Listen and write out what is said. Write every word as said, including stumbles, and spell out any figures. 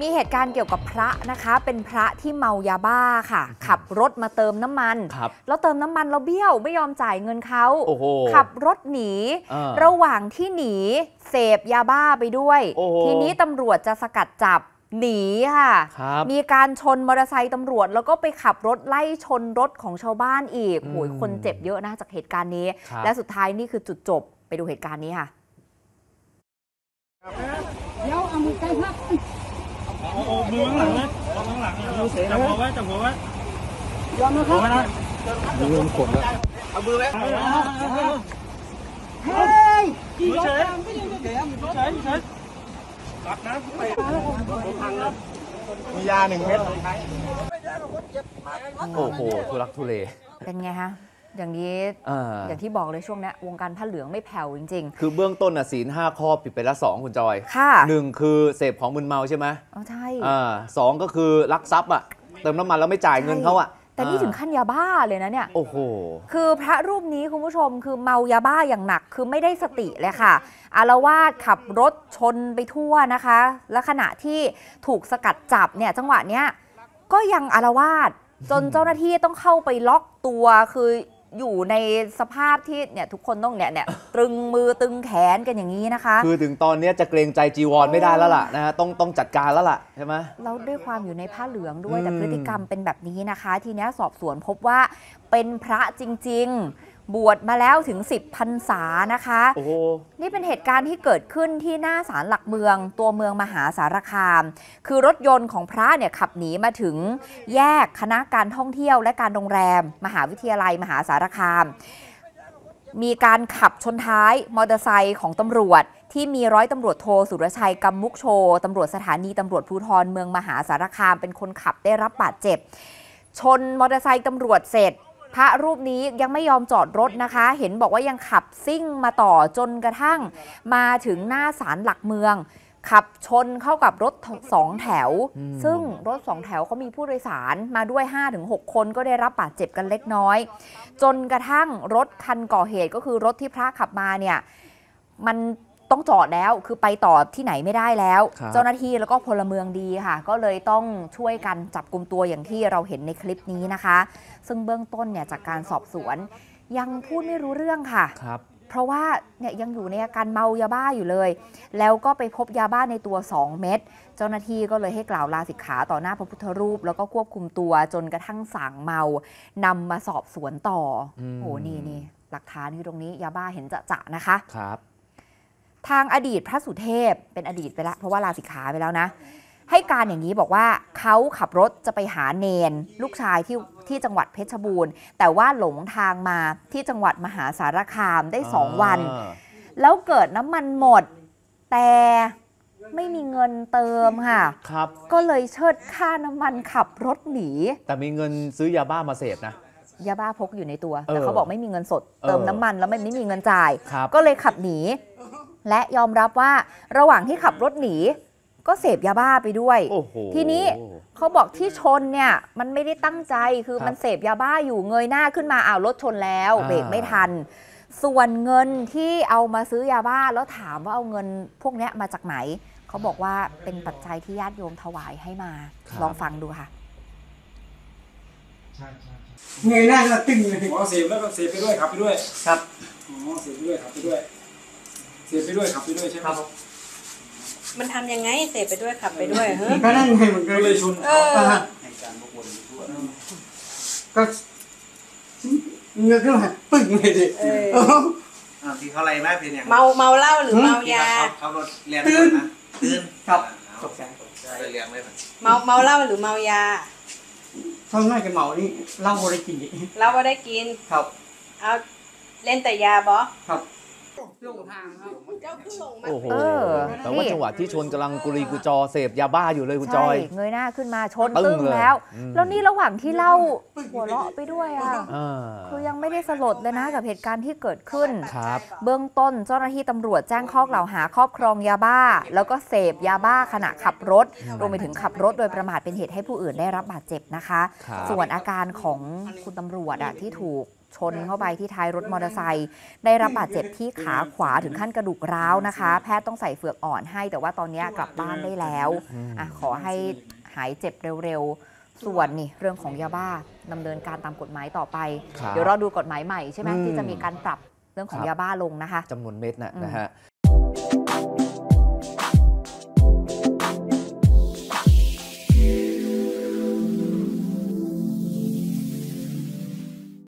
มีเหตุการณ์เกี่ยวกับพระนะคะเป็นพระที่เมายาบ้าค่ะขับรถมาเติมน้ำมันแล้วเติมน้ำมันแล้วเบี้ยวไม่ยอมจ่ายเงินเขาขับรถหนีระหว่างที่หนีเสพยาบ้าไปด้วยทีนี้ตำรวจจะสกัดจับหนีค่ะมีการชนมอเตอร์ไซค์ตำรวจแล้วก็ไปขับรถไล่ชนรถของชาวบ้านอีกโอ้ยคนเจ็บเยอะนะจากเหตุการณ์นี้และสุดท้ายนี่คือจุดจบไปดูเหตุการณ์นี้ค่ะเดี๋ยวเอามือใกล้พักเอามือข้างหลังนะเอาข้างหลังจับหัวไว้จับหัวไว้ยอมนะครับมือมันขดแล้วเอามือไว้เฮ้ยกี่รถตามไม่ยังจะเดี๋ยวรถเฉยเฉยมียาหนึ่งเม็ดโอ้โหทุลักทุเลเป็นไงฮะอย่างนี้อย่างที่บอกเลยช่วงนี้วงการผ้าเหลืองไม่แผ่วจริงๆคือเบื้องต้นศีลห้าข้อผิดไปละสองคุณจอยหนึ่งคือเสพของมึนเมาใช่ไหมอ๋อใช่สองก็คือลักทรัพย์อ่ะเติมน้ำมันแล้วไม่จ่ายเงินเขาอ่ะแต่นี่ถึงขั้นยาบ้าเลยนะเนี่ยโอ้โหคือพระรูปนี้คุณผู้ชมคือเมายาบ้าอย่างหนักคือไม่ได้สติเลยค่ะอารวาสขับรถชนไปทั่วนะคะและขณะที่ถูกสกัดจับเนี่ยจังหวะเนี้ยก็ยังอารวาสจนเจ้าหน้าที่ต้องเข้าไปล็อกตัวคืออยู่ในสภาพที่เนี่ยทุกคนต้องเนี่ยเนี่ยตรึงมือตึงแขนกันอย่างนี้นะคะคือถึงตอนนี้จะเกรงใจจีวรไม่ได้แล้วล่ะนะฮะต้องต้องจัดการแล้วล่ะใช่ไหมแล้วด้วยความอยู่ในผ้าเหลืองด้วยแต่พฤติกรรมเป็นแบบนี้นะคะทีนี้สอบสวนพบว่าเป็นพระจริงๆบวชมาแล้วถึงสิบพรรษานะคะโอ้นี่เป็นเหตุการณ์ที่เกิดขึ้นที่หน้าศาลหลักเมืองตัวเมืองมหาสารคามคือรถยนต์ของพระเนี่ยขับหนีมาถึงแยกคณะการท่องเที่ยวและการโรงแรมมหาวิทยาลัยมหาสารคามมีการขับชนท้ายมอเตอร์ไซค์ของตำรวจที่มีร้อยตำรวจโทสุรชัยกำมุกโชตำรวจสถานีตำรวจภูธรเมืองมหาสารคามเป็นคนขับได้รับบาดเจ็บชนมอเตอร์ไซค์ตำรวจเสร็จพระรูปนี้ยังไม่ยอมจอดรถนะคะเห็นบอกว่ายังขับซิ่งมาต่อจนกระทั่งมาถึงหน้าศาลหลักเมืองขับชนเข้ากับรถสองแถวซึ่งรถสองแถวเขามีผู้โดยสารมาด้วย ห้าถึงหก คนก็ได้รับบาดเจ็บกันเล็กน้อยจนกระทั่งรถคันก่อเหตุก็คือรถที่พระขับมาเนี่ยมันต้องจอดแล้วคือไปต่อที่ไหนไม่ได้แล้วเจ้าหน้าที่แล้วก็พลเมืองดีค่ะก็เลยต้องช่วยกันจับกุมตัวอย่างที่เราเห็นในคลิปนี้นะคะซึ่งเบื้องต้นเนี่ยจากการสอบสวนยังพูดไม่รู้เรื่องค่ะเพราะว่าเนี่ยยังอยู่ในอาการเมายาบ้าอยู่เลยแล้วก็ไปพบยาบ้าในตัวสองเม็ดเจ้าหน้าที่ก็เลยให้กล่าวลาสิกขาต่อหน้าพระพุทธรูปแล้วก็ควบคุมตัวจนกระทั่งสั่งเมานำมาสอบสวนต่อโอ้นี่นี่หลักฐานอยู่ตรงนี้ยาบ้าเห็นจะๆนะคะครับทางอดีตพระสุเทพเป็นอดีตไปแล้วเพราะว่าลาสิกขาไปแล้วนะให้การอย่างนี้บอกว่าเขาขับรถจะไปหาเนนลูกชายที่ที่จังหวัดเพชรบูรณ์แต่ว่าหลงทางมาที่จังหวัดมหาสารคามได้สองวันแล้วเกิดน้ำมันหมดแต่ไม่มีเงินเติมค่ะครับก็เลยเชิดค่าน้ำมันขับรถหนีแต่มีเงินซื้อยาบ้ามาเสพนะยาบ้าพกอยู่ในตัวแต่เขาบอกไม่มีเงินสดเติมน้ำมันแล้วไม่มีเงินจ่ายก็เลยขับหนีและยอมรับว่าระหว่างที่ขับรถหนีก็เสพยาบ้าไปด้วยทีนี้เขาบอกที่ชนเนี่ยมันไม่ได้ตั้งใจคือมันเสพยาบ้าอยู่เงยหน้าขึ้นมาอ้าวรถชนแล้วเบรกไม่ทันส่วนเงินที่เอามาซื้อยาบ้าแล้วถามว่าเอาเงินพวกนี้มาจากไหนเขาบอกว่าเป็นปัจจัยที่ญาติโยมถวายให้มาลองฟังดูค่ะเงยหน้าก็ตึงเลยอ๋อเสพแล้วก็เสพไปด้วยขับไปด้วยครับอ๋อเสพไปด้วยขับไปด้วยเสพไปด้วยขับไปด้วยใช่ไหมครับมันทำยังไงเสพไปด้วยขับไปด้วยเฮ้ยก็นั่นไงมันก็เลยชนก็เงือกขึ้นมาปึ๊กเลยดิที่เขาอะไรมากเป็นอย่างเมาเมาเหล้าหรือเมายาขับรถเรียนตื่นตื่นครับตกใจเรียนไม่เป็นเมาเมาเหล้าหรือเมายาเขาง่ายกับเมานี่เหล้าไม่ได้กินเหล้าไม่ได้กินครับเอาเล่นแต่ยาบ่ครับหลงทางครับเจ้าขึ้นหลงมาโอ้โหแต่ว่าจังหวะที่ชนกำลังกุลีกุจอเสพยาบ้าอยู่เลยกุจอยเงยหน้าขึ้นมาชนตึ้งแล้วแล้วนี่ระหว่างที่เล่าหัวเราะไปด้วยอ่ะคือยังไม่ได้สลดเลยนะกับเหตุการณ์ที่เกิดขึ้นครับเบื้องต้นเจ้าหน้าที่ตำรวจแจ้งข้อกล่าวหาครอบครองยาบ้าแล้วก็เสพยาบ้าขณะขับรถรวมไปถึงขับรถโดยประมาทเป็นเหตุให้ผู้อื่นได้รับบาดเจ็บนะคะส่วนอาการของคุณตำรวจอ่ะที่ถูกช ชนเข้าไปที่ท้ายรถมอเตอร์ไซค์ได้รับบาดเจ็บที่ขาขวาถึงขั้นกระดูกร้าวนะคะแพทย์ต้องใส่เฝือกอ่อนให้แต่ว่าตอนนี้กลับบ้านได้แล้วอ่ะขอให้หายเจ็บเร็วๆส่วนนี่เรื่องของยาบ้าดำเนินการตามกฎหมายต่อไปเดี๋ยวเราดูกฎหมายใหม่ใช่ไหมที่จะมีการปรับเรื่องของยาบ้าลงนะคะจำนวนเม็ดนะฮะ